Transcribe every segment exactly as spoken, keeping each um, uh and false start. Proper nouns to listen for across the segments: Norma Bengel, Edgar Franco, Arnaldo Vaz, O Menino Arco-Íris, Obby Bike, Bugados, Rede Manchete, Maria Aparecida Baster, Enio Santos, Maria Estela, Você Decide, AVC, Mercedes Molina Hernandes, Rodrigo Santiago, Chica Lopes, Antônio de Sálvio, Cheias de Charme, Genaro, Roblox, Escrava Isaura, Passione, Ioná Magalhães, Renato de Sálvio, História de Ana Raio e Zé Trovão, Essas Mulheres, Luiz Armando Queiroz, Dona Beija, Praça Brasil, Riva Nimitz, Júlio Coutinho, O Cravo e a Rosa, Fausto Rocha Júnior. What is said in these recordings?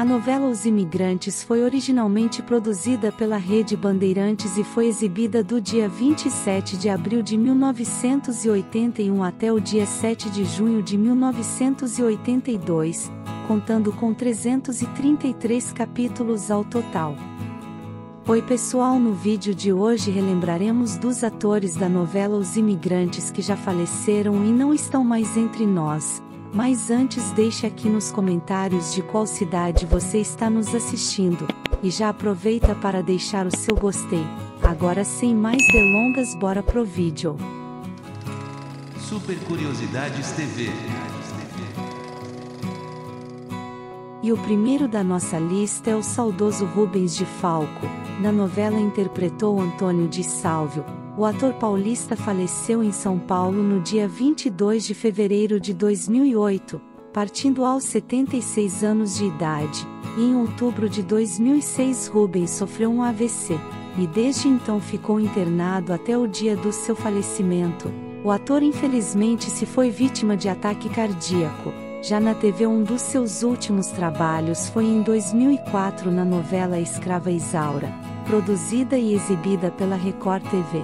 A novela Os Imigrantes foi originalmente produzida pela Rede Bandeirantes e foi exibida do dia vinte e sete de abril de mil novecentos e oitenta e um até o dia sete de junho de mil novecentos e oitenta e dois, contando com trezentos e trinta e três capítulos ao total. Oi pessoal, no vídeo de hoje relembraremos dos atores da novela Os Imigrantes que já faleceram e não estão mais entre nós. Mas antes, deixe aqui nos comentários de qual cidade você está nos assistindo, e já aproveita para deixar o seu gostei. Agora, sem mais delongas, bora pro vídeo. Super Curiosidades T V. E o primeiro da nossa lista é o saudoso Rubens de Falco. Na novela interpretou Antônio de Sálvio. O ator paulista faleceu em São Paulo no dia vinte e dois de fevereiro de dois mil e oito, partindo aos setenta e seis anos de idade, e em outubro de dois mil e seis Rubens sofreu um A V C, e desde então ficou internado até o dia do seu falecimento. O ator infelizmente se foi vítima de ataque cardíaco. Já na T V, um dos seus últimos trabalhos foi em dois mil e quatro na novela Escrava Isaura, produzida e exibida pela Record T V.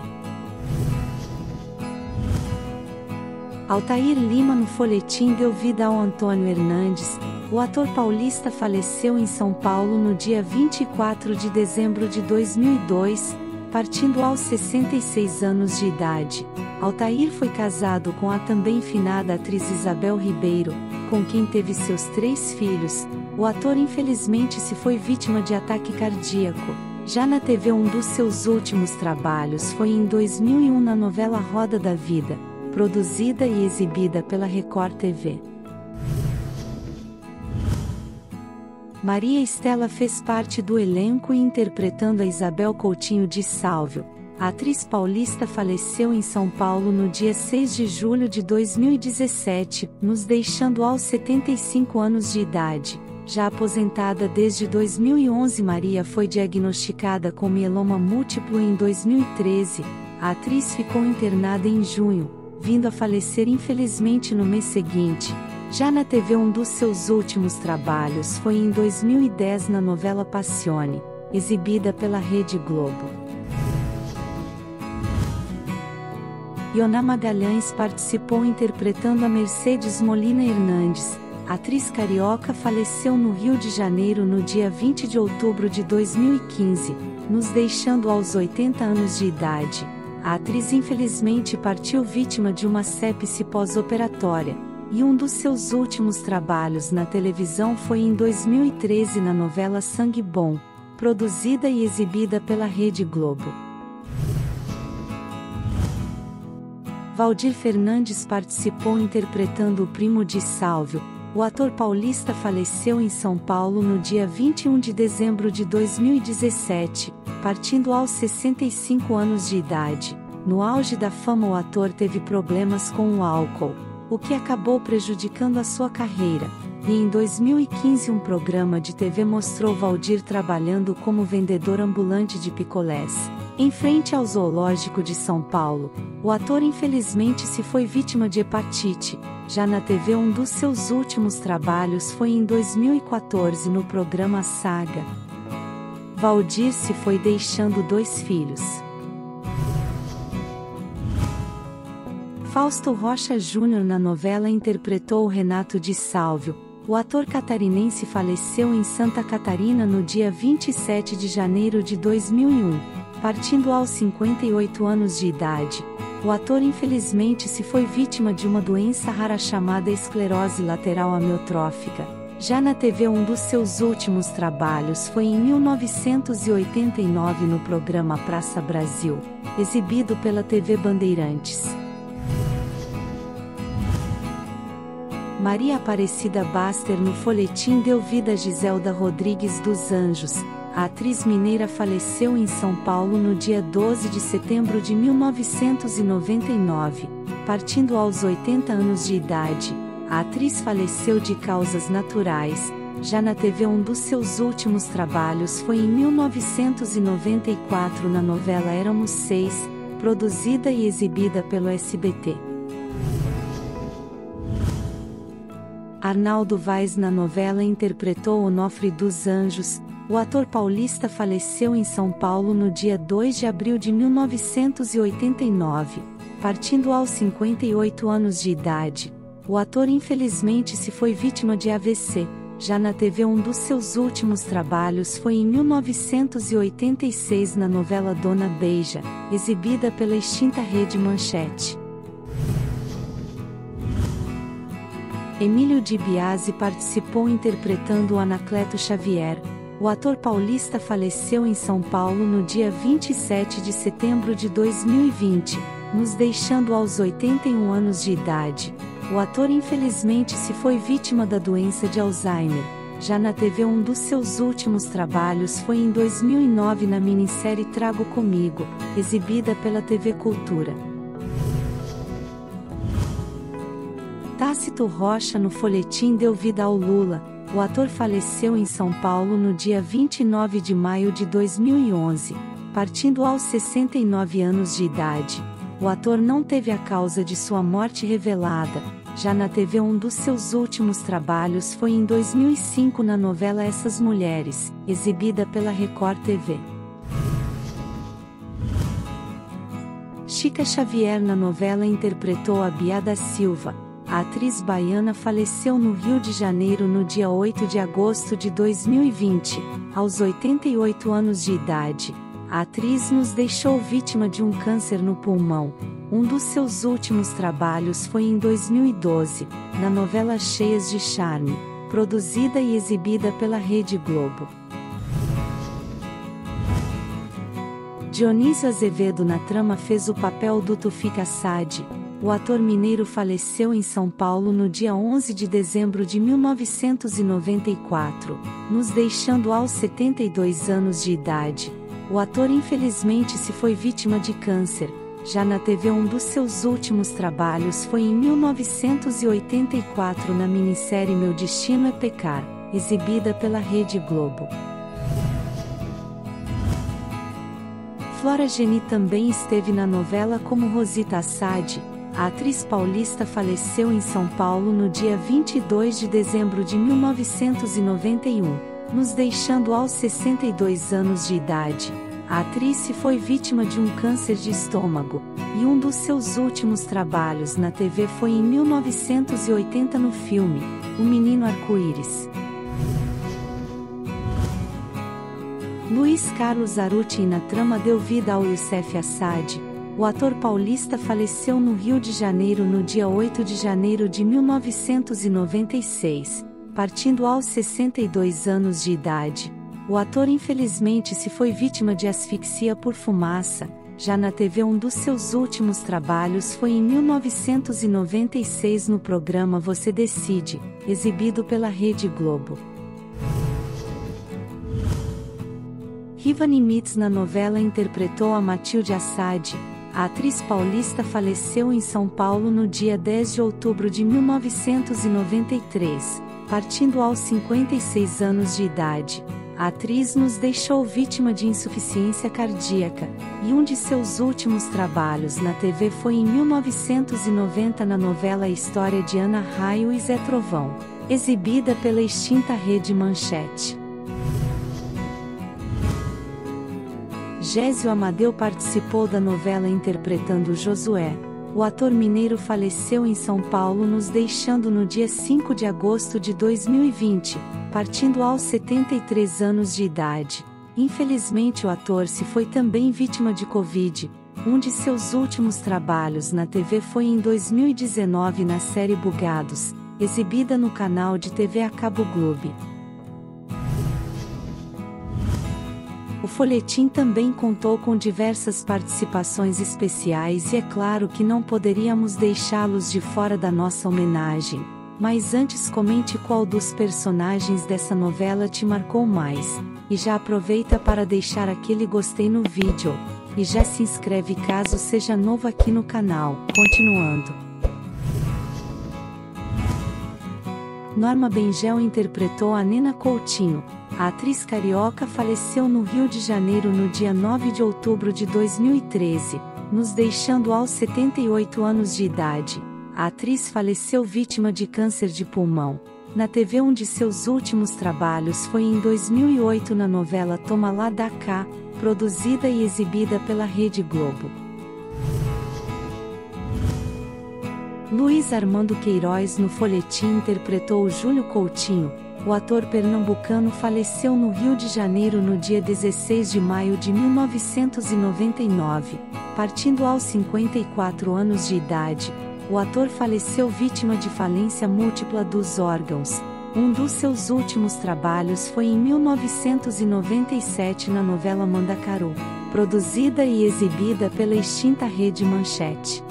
Altair Lima, no Folhetim, deu vida ao Antônio Hernandes. O ator paulista faleceu em São Paulo no dia vinte e quatro de dezembro de dois mil e dois, partindo aos sessenta e seis anos de idade. Altair foi casado com a também finada atriz Isabel Ribeiro, com quem teve seus três filhos. O ator infelizmente se foi vítima de ataque cardíaco. Já na T V, um dos seus últimos trabalhos foi em dois mil e um na novela Roda da Vida, produzida e exibida pela Record T V. Maria Estela fez parte do elenco interpretando a Isabel Coutinho de Sálvio. A atriz paulista faleceu em São Paulo no dia seis de julho de dois mil e dezessete, nos deixando aos setenta e cinco anos de idade. Já aposentada desde dois mil e onze, Maria foi diagnosticada com mieloma múltiplo em dois mil e treze. A atriz ficou internada em junho, vindo a falecer infelizmente no mês seguinte. Já na T V, um dos seus últimos trabalhos foi em dois mil e dez na novela Passione, exibida pela Rede Globo. Ioná Magalhães participou interpretando a Mercedes Molina Hernandes. A atriz carioca faleceu no Rio de Janeiro no dia vinte de outubro de dois mil e quinze, nos deixando aos oitenta anos de idade. A atriz infelizmente partiu vítima de uma sepse pós-operatória, e um dos seus últimos trabalhos na televisão foi em dois mil e treze na novela Sangue Bom, produzida e exibida pela Rede Globo. Valdir Fernandes participou interpretando o primo de Sálvio. O ator paulista faleceu em São Paulo no dia vinte e um de dezembro de dois mil e dezessete, partindo aos sessenta e cinco anos de idade. No auge da fama, o ator teve problemas com o álcool, o que acabou prejudicando a sua carreira. E em dois mil e quinze um programa de T V mostrou Valdir trabalhando como vendedor ambulante de picolés, em frente ao Zoológico de São Paulo. O ator infelizmente se foi vítima de hepatite. Já na T V, um dos seus últimos trabalhos foi em dois mil e quatorze no programa Saga. Valdir se foi deixando dois filhos. Fausto Rocha Júnior, na novela, interpretou o Renato de Sálvio. O ator catarinense faleceu em Santa Catarina no dia vinte e sete de janeiro de dois mil e um, partindo aos cinquenta e oito anos de idade. O ator infelizmente se foi vítima de uma doença rara chamada esclerose lateral amiotrófica. Já na T V, um dos seus últimos trabalhos foi em mil novecentos e oitenta e nove no programa Praça Brasil, exibido pela T V Bandeirantes. Maria Aparecida Baster, no Folhetim, deu vida a Giselda Rodrigues dos Anjos. A atriz mineira faleceu em São Paulo no dia doze de setembro de mil novecentos e noventa e nove, partindo aos oitenta anos de idade. A atriz faleceu de causas naturais. Já na T V, um dos seus últimos trabalhos foi em mil novecentos e noventa e quatro na novela Éramos Seis, produzida e exibida pelo S B T. Arnaldo Vaz na novela interpretou Onofre dos Anjos. O ator paulista faleceu em São Paulo no dia dois de abril de mil novecentos e oitenta e nove, partindo aos cinquenta e oito anos de idade. O ator infelizmente se foi vítima de A V C. Já na T V, um dos seus últimos trabalhos foi em mil novecentos e oitenta e seis na novela Dona Beija, exibida pela extinta Rede Manchete. Emílio de Biasi participou interpretando o Anacleto Xavier. O ator paulista faleceu em São Paulo no dia vinte e sete de setembro de dois mil e vinte, nos deixando aos oitenta e um anos de idade. O ator infelizmente se foi vítima da doença de Alzheimer. Já na T V, um dos seus últimos trabalhos foi em dois mil e nove na minissérie Trago Comigo, exibida pela T V Cultura. Tácito Rocha no Folhetim deu vida ao Lula. O ator faleceu em São Paulo no dia vinte e nove de maio de dois mil e onze, partindo aos sessenta e nove anos de idade. O ator não teve a causa de sua morte revelada. Já na T V, um dos seus últimos trabalhos foi em dois mil e cinco na novela Essas Mulheres, exibida pela Record T V. Chica Xavier na novela interpretou a Bia da Silva. A atriz baiana faleceu no Rio de Janeiro no dia oito de agosto de dois mil e vinte, aos oitenta e oito anos de idade. A atriz nos deixou vítima de um câncer no pulmão. Um dos seus últimos trabalhos foi em dois mil e doze, na novela Cheias de Charme, produzida e exibida pela Rede Globo. Dionísio Azevedo na trama fez o papel do Tufik Assad. O ator mineiro faleceu em São Paulo no dia onze de dezembro de mil novecentos e noventa e quatro, nos deixando aos setenta e dois anos de idade. O ator infelizmente se foi vítima de câncer. Já na T V, um dos seus últimos trabalhos foi em mil novecentos e oitenta e quatro na minissérie Meu Destino é Pecar, exibida pela Rede Globo. Flora Geni também esteve na novela como Rosita Assad. A atriz paulista faleceu em São Paulo no dia vinte e dois de dezembro de mil novecentos e noventa e um. Nos deixando aos sessenta e dois anos de idade. A atriz se foi vítima de um câncer de estômago, e um dos seus últimos trabalhos na T V foi em mil novecentos e oitenta no filme O Menino Arco-Íris. Luiz Carlos Aruti na trama deu vida ao Youssef Assad. O ator paulista faleceu no Rio de Janeiro no dia oito de janeiro de mil novecentos e noventa e seis. Partindo aos sessenta e dois anos de idade. O ator infelizmente se foi vítima de asfixia por fumaça. Já na T V, um dos seus últimos trabalhos foi em mil novecentos e noventa e seis no programa Você Decide, exibido pela Rede Globo. Riva Nimitz na novela interpretou a Matilde Assad. A atriz paulista faleceu em São Paulo no dia dez de outubro de mil novecentos e noventa e três. Partindo aos cinquenta e seis anos de idade. A atriz nos deixou vítima de insuficiência cardíaca, e um de seus últimos trabalhos na T V foi em mil novecentos e noventa na novela História de Ana Raio e Zé Trovão, exibida pela extinta Rede Manchete. Gésio Amadeu participou da novela interpretando Josué. O ator mineiro faleceu em São Paulo, nos deixando no dia cinco de agosto de dois mil e vinte, partindo aos setenta e três anos de idade. Infelizmente, o ator se foi também vítima de Covid. Um de seus últimos trabalhos na T V foi em dois mil e dezenove na série Bugados, exibida no canal de T V a cabo Globo. O folhetim também contou com diversas participações especiais e é claro que não poderíamos deixá-los de fora da nossa homenagem. Mas antes, comente qual dos personagens dessa novela te marcou mais. E já aproveita para deixar aquele gostei no vídeo. E já se inscreve caso seja novo aqui no canal. Continuando. Norma Bengel interpretou a Nena Coutinho. A atriz carioca faleceu no Rio de Janeiro no dia nove de outubro de dois mil e treze, nos deixando aos setenta e oito anos de idade. A atriz faleceu vítima de câncer de pulmão. na T V. Um de seus últimos trabalhos foi em dois mil e oito na novela Toma Lá Dá Cá, produzida e exibida pela Rede Globo. Luiz Armando Queiroz no Folhetim interpretou o Júlio Coutinho. O ator pernambucano faleceu no Rio de Janeiro no dia dezesseis de maio de mil novecentos e noventa e nove, partindo aos cinquenta e quatro anos de idade. O ator faleceu vítima de falência múltipla dos órgãos. Um dos seus últimos trabalhos foi em mil novecentos e noventa e sete na novela Mandacaru, produzida e exibida pela extinta Rede Manchete.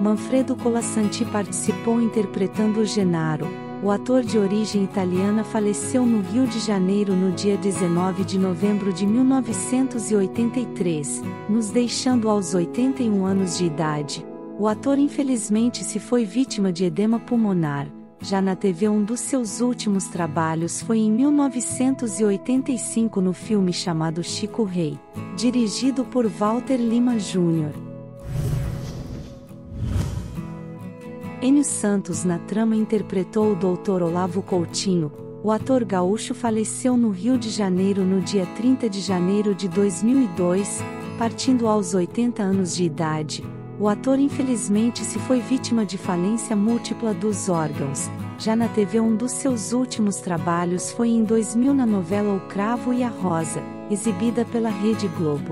Manfredo Colasanti participou interpretando o Genaro. O ator de origem italiana faleceu no Rio de Janeiro no dia dezenove de novembro de mil novecentos e oitenta e três, nos deixando aos oitenta e um anos de idade. O ator infelizmente se foi vítima de edema pulmonar. Já na T V, um dos seus últimos trabalhos foi em mil novecentos e oitenta e cinco no filme chamado Chico Rei, dirigido por Valdir Lima Júnior. Enio Santos na trama interpretou o doutor Olavo Coutinho. O ator gaúcho faleceu no Rio de Janeiro no dia trinta de janeiro de dois mil e dois, partindo aos oitenta anos de idade. O ator infelizmente se foi vítima de falência múltipla dos órgãos. Já na T V, um dos seus últimos trabalhos foi em dois mil na novela O Cravo e a Rosa, exibida pela Rede Globo.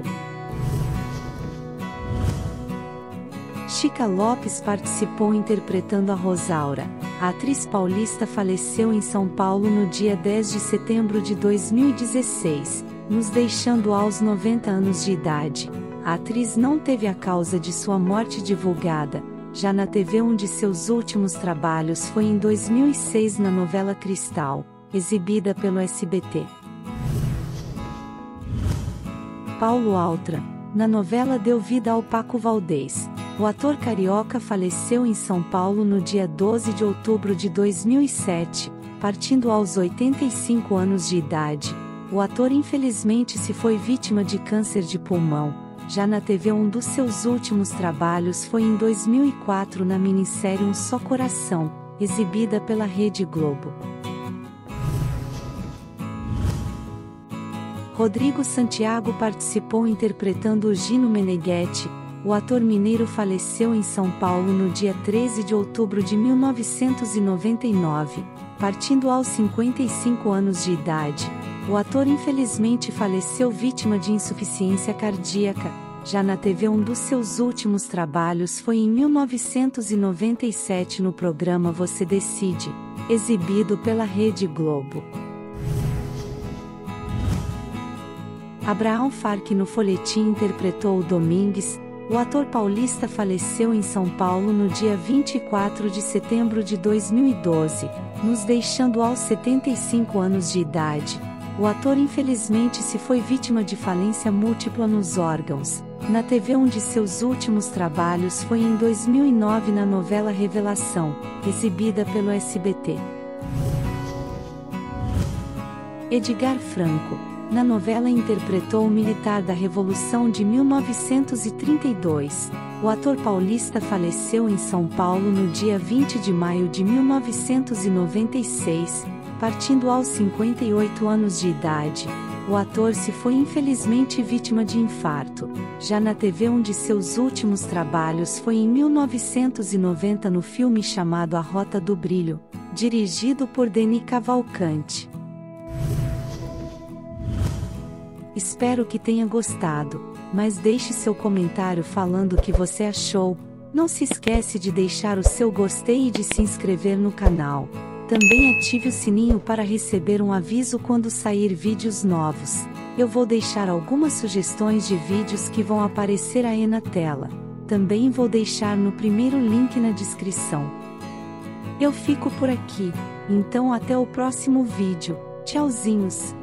Chica Lopes participou interpretando a Rosaura. A atriz paulista faleceu em São Paulo no dia dez de setembro de dois mil e dezesseis, nos deixando aos noventa anos de idade. A atriz não teve a causa de sua morte divulgada. Já na T V, um de seus últimos trabalhos foi em dois mil e seis na novela Cristal, exibida pelo S B T. Paulo Altra, na novela, deu vida ao Paco Valdez. O ator carioca faleceu em São Paulo no dia doze de outubro de dois mil e sete, partindo aos oitenta e cinco anos de idade. O ator infelizmente se foi vítima de câncer de pulmão. Já na T V, um dos seus últimos trabalhos foi em dois mil e quatro na minissérie Um Só Coração, exibida pela Rede Globo. Rodrigo Santiago participou interpretando o Gino Meneghetti. O ator mineiro faleceu em São Paulo no dia treze de outubro de mil novecentos e noventa e nove, partindo aos cinquenta e cinco anos de idade. O ator infelizmente faleceu vítima de insuficiência cardíaca. Já na T V, um dos seus últimos trabalhos foi em mil novecentos e noventa e sete no programa Você Decide, exibido pela Rede Globo. Abraão Farke no Folhetim interpretou o Domingues. O ator paulista faleceu em São Paulo no dia vinte e quatro de setembro de dois mil e doze, nos deixando aos setenta e cinco anos de idade. O ator infelizmente se foi vítima de falência múltipla nos órgãos. Na T V, um de seus últimos trabalhos foi em dois mil e nove na novela Revelação, exibida pelo S B T. Edgar Franco, na novela, interpretou o militar da Revolução de mil novecentos e trinta e dois. O ator paulista faleceu em São Paulo no dia vinte de maio de mil novecentos e noventa e seis, partindo aos cinquenta e oito anos de idade. O ator se foi infelizmente vítima de infarto. Já na T V, um de seus últimos trabalhos foi em mil novecentos e noventa no filme chamado A Rota do Brilho, dirigido por Denis Cavalcante. Espero que tenha gostado, mas deixe seu comentário falando o que você achou. Não se esquece de deixar o seu gostei e de se inscrever no canal. Também ative o sininho para receber um aviso quando sair vídeos novos. Eu vou deixar algumas sugestões de vídeos que vão aparecer aí na tela. Também vou deixar no primeiro link na descrição. Eu fico por aqui, então até o próximo vídeo. Tchauzinhos!